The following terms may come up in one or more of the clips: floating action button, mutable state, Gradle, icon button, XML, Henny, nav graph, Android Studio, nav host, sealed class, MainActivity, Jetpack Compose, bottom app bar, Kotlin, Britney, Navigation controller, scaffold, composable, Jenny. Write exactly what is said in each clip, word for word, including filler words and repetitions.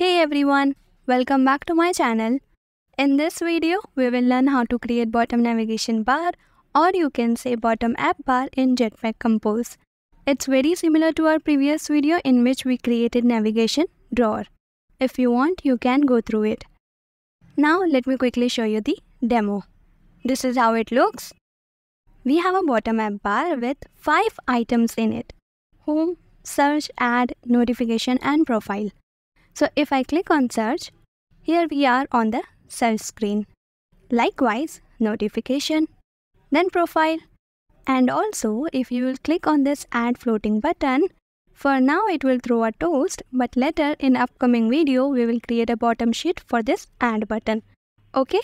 Hey everyone, welcome back to my channel. In this video, we will learn how to create bottom navigation bar, or you can say bottom app bar in Jetpack Compose. It's very similar to our previous video in which we created navigation drawer. If you want, you can go through it. Now let me quickly show you the demo. This is how it looks. We have a bottom app bar with five items in it: home, search, add, notification and profile. So if I click on search, here we are on the search screen. Likewise, notification, then profile. And also, if you will click on this add floating button, for now it will throw a toast, but later in upcoming video, we will create a bottom sheet for this add button. Okay?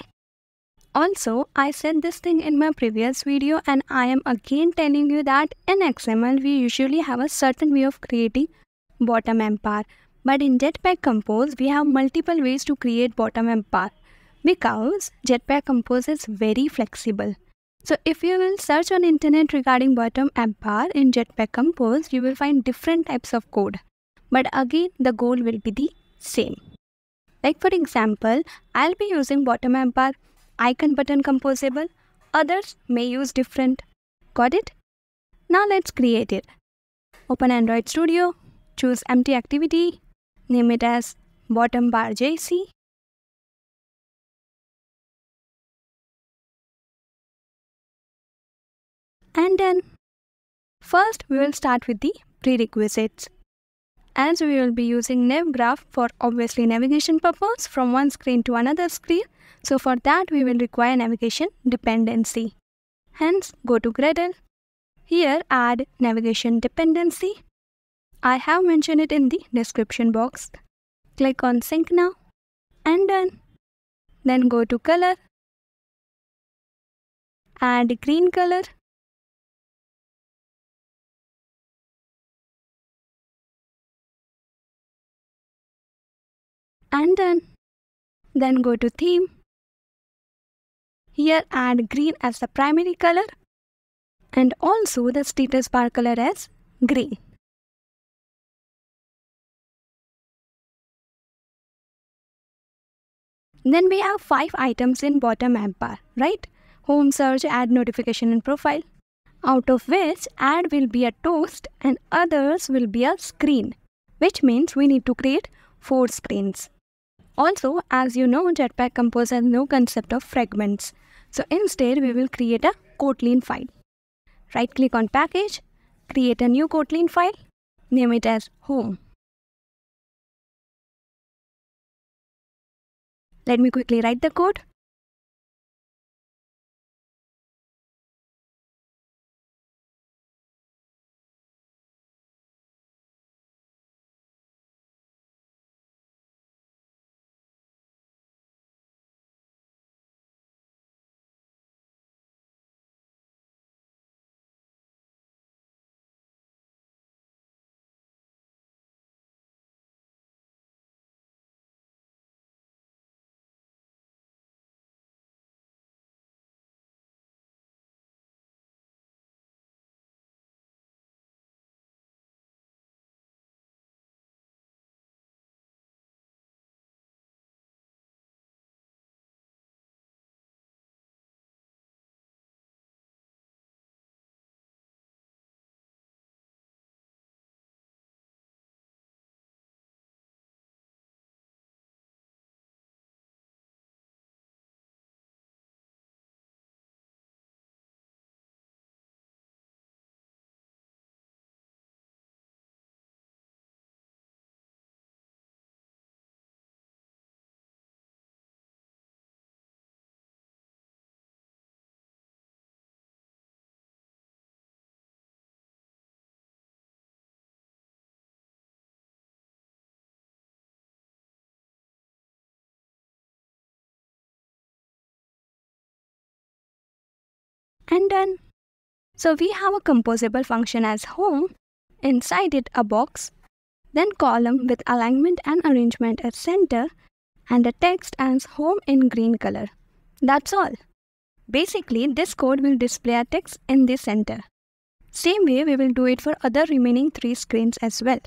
Also, I said this thing in my previous video and I am again telling you that in X M L, we usually have a certain way of creating bottom app bar. But in Jetpack Compose, we have multiple ways to create bottom app bar because Jetpack Compose is very flexible. So if you will search on internet regarding bottom app bar in Jetpack Compose, you will find different types of code. But again, the goal will be the same. Like for example, I'll be using bottom app bar, icon button composable. Others may use different. Got it? Now let's create it. Open Android Studio, choose empty activity, name it as bottom bar J C. And then, first we will start with the prerequisites. As we will be using nav graph for obviously navigation purpose from one screen to another screen, so for that we will require navigation dependency. Hence, go to Gradle. Here, add navigation dependency. I have mentioned it in the description box. Click on sync now and done. Then go to color. Add green color. And done. Then go to theme. Here add green as the primary color and also the status bar color as green. Then we have five items in bottom app bar, right? Home, search, add, notification and profile. Out of which add will be a toast and others will be a screen, which means we need to create four screens. Also, as you know, Jetpack Compose has no concept of fragments. So instead, we will create a Kotlin file. Right click on package, create a new Kotlin file, name it as home. Let me quickly write the code. And done. So we have a composable function as home, inside it a box, then column with alignment and arrangement as center, and the text as home in green color. That's all. Basically, this code will display a text in the center. Same way we will do it for other remaining three screens as well.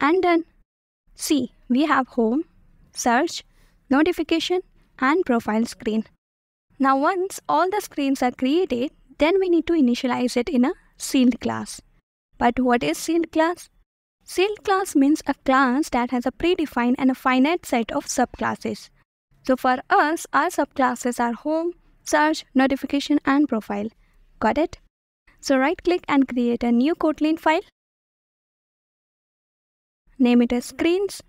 and done. See, we have home, search, notification and profile screen. Now once all the screens are created, then we need to initialize it in a sealed class. But what is sealed class? Sealed class means a class that has a predefined and a finite set of subclasses. So for us, our subclasses are home, search, notification and profile. Got it? So right click and create a new Kotlin file. Name it as screens.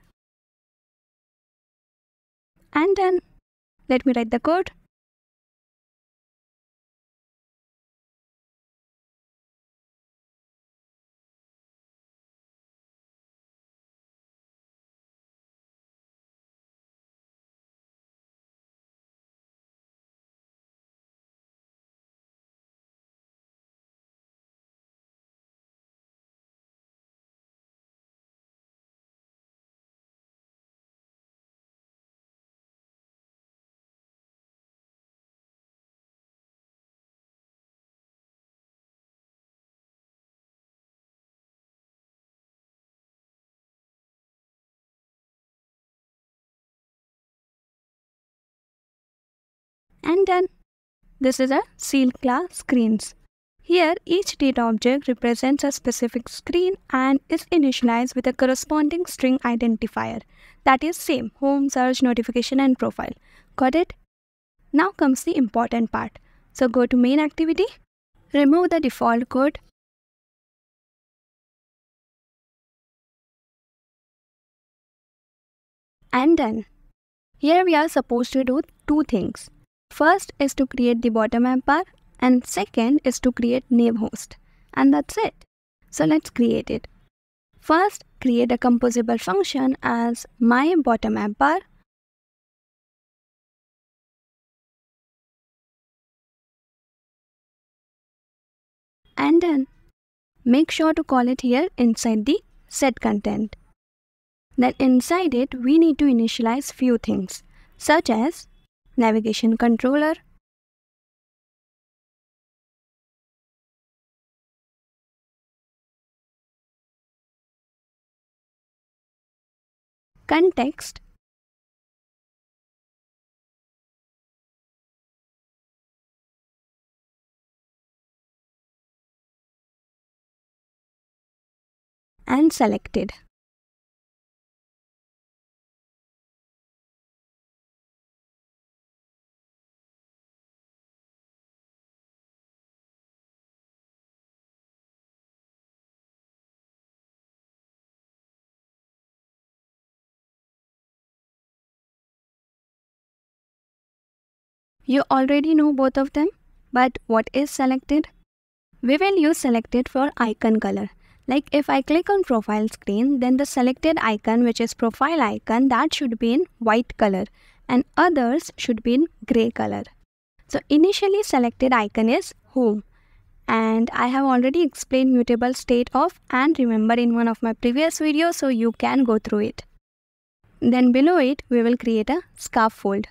And done. Let me write the code. And done. This is a sealed class screens. Here each data object represents a specific screen and is initialized with a corresponding string identifier. That is same, home, search, notification and profile. Got it? Now comes the important part. So go to main activity. Remove the default code. And done. Here we are supposed to do two things. First is to create the bottom app bar and second is to create nav host, and that's it. So let's create it. First, create a composable function as my bottom app bar. And then make sure to call it here inside the set content. Then inside it we need to initialize few things such as navigation controller, context, and selected. You already know both of them, but what is selected? We will use selected for icon color. Like if I click on profile screen, then the selected icon, which is profile icon, that should be in white color and others should be in gray color. So initially selected icon is home, and I have already explained mutable state of and remember in one of my previous videos, so you can go through it. Then below it, we will create a scaffold.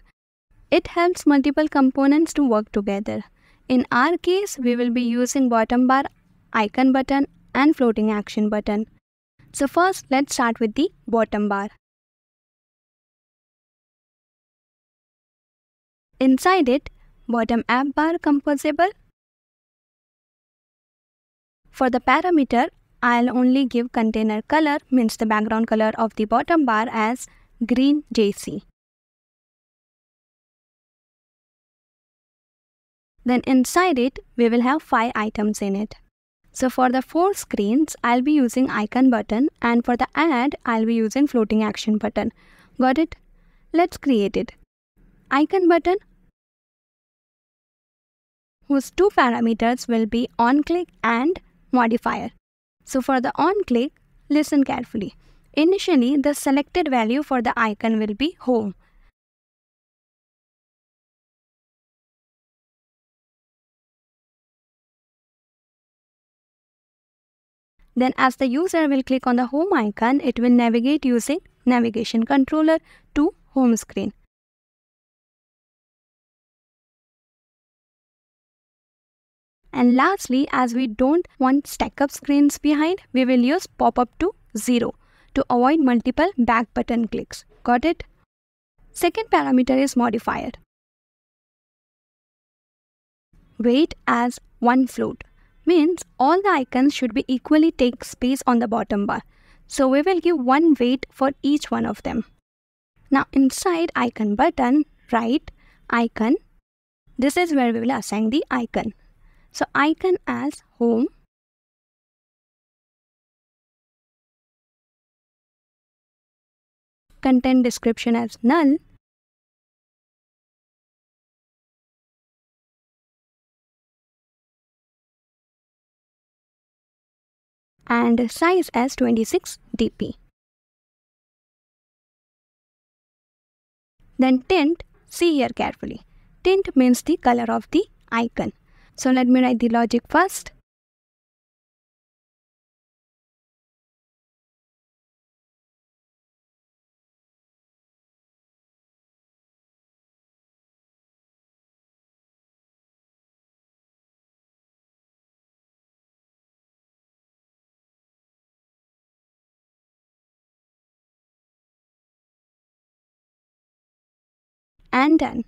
It helps multiple components to work together. In our case, we will be using bottom bar, icon button and floating action button. So first, let's start with the bottom bar. Inside it, bottom app bar composable. For the parameter, I'll only give container color, means the background color of the bottom bar, as green J C. Then inside it, we will have five items in it. So for the four screens, I'll be using icon button, and for the add, I'll be using floating action button. Got it? Let's create it. Icon button, whose two parameters will be onClick and modifier. So for the onClick, listen carefully. Initially, the selected value for the icon will be home. Then as the user will click on the home icon, it will navigate using navigation controller to home screen. And lastly, as we don't want stack up screens behind, we will use pop up to zero. to avoid multiple back button clicks. Got it? Second parameter is modifier. Weight as one float means all the icons should be equally take space on the bottom bar. So we will give one weight for each one of them. Now inside icon button, write icon. This is where we will assign the icon. So icon as home. Content description as null. And size as twenty-six D P. Then tint, see here carefully. Tint means the color of the icon. So let me write the logic first. And done.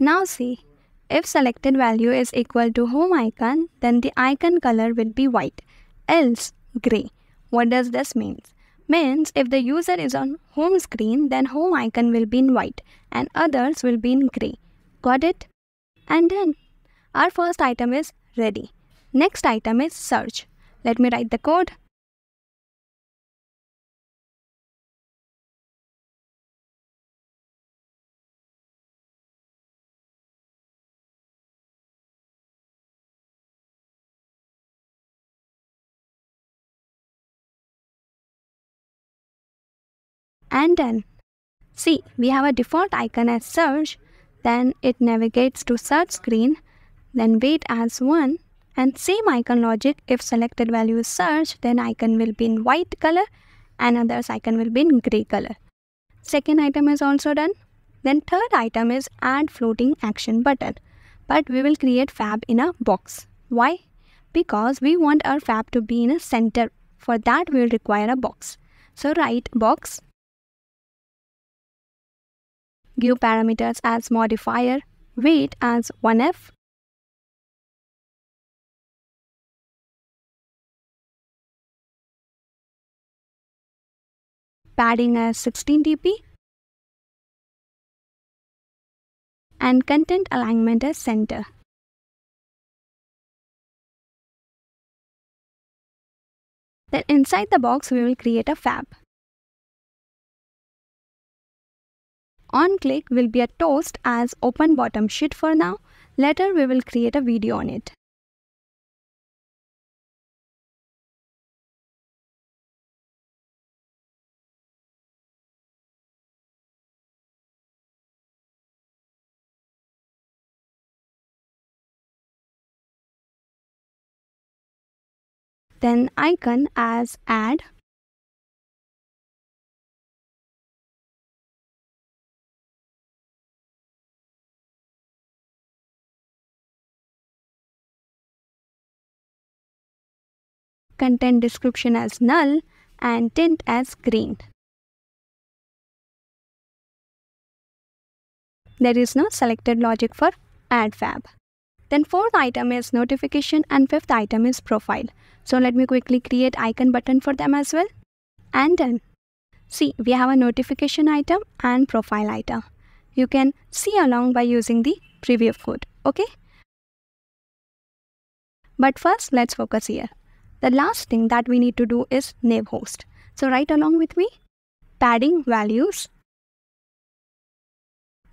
Now see, if selected value is equal to home icon, then the icon color will be white, else grey. What does this mean? Means if the user is on home screen, then home icon will be in white and others will be in grey. Got it? And then our first item is ready. Next item is search. Let me write the code. And then, see, we have a default icon as search, then it navigates to search screen, then weight as one, and same icon logic, if selected value is search, then icon will be in white color, and others icon will be in grey color. Second item is also done. Then third item is add floating action button, but we will create fab in a box. Why? Because we want our fab to be in a center. For that, we will require a box. So write box. Give parameters as modifier, weight as one F, padding as sixteen D P, and content alignment as center. Then inside the box we will create a fab. On click will be a toast as open bottom sheet for now. Later we will create a video on it. Then icon as add. Content description as null and tint as green. There is no selected logic for add fab. Then fourth item is notification and fifth item is profile. So let me quickly create icon button for them as well. And then see, we have a notification item and profile item. You can see along by using the preview code. Okay. But first let's focus here. The last thing that we need to do is nav host. So write along with me. Padding values.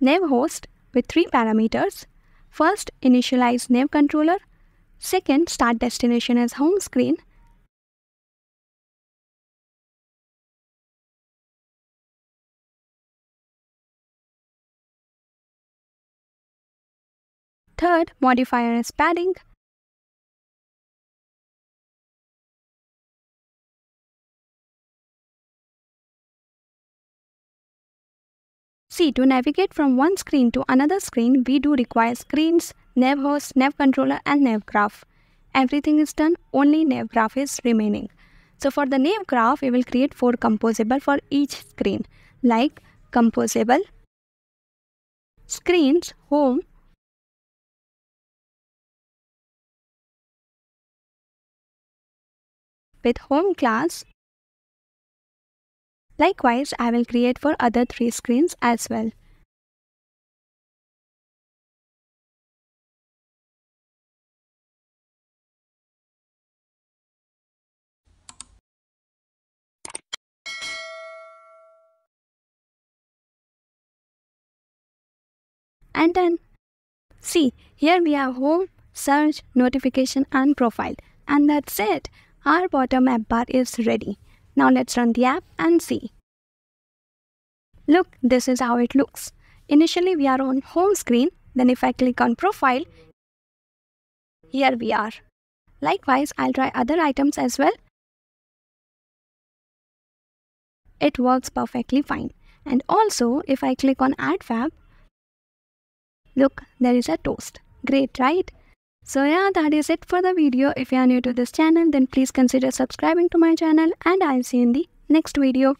Nav host with three parameters. First, initialize nav controller. Second, start destination as home screen. Third, modifier as padding. See, to navigate from one screen to another screen, we do require screens, nav host, nav controller and nav graph. Everything is done, only nav graph is remaining. So for the nav graph, we will create four composable for each screen, like composable, screens, home, with home class. Likewise, I will create for other three screens as well. And then, see, here we have home, search, notification and profile. And that's it. Our bottom app bar is ready. Now let's run the app and see. Look, this is how it looks. Initially, we are on home screen. Then if I click on profile, here we are. Likewise, I'll try other items as well. It works perfectly fine. And also, if I click on add fab, look, there is a toast. Great, right? So yeah, that is it for the video. If you are new to this channel, then please consider subscribing to my channel, and I'll see you in the next video.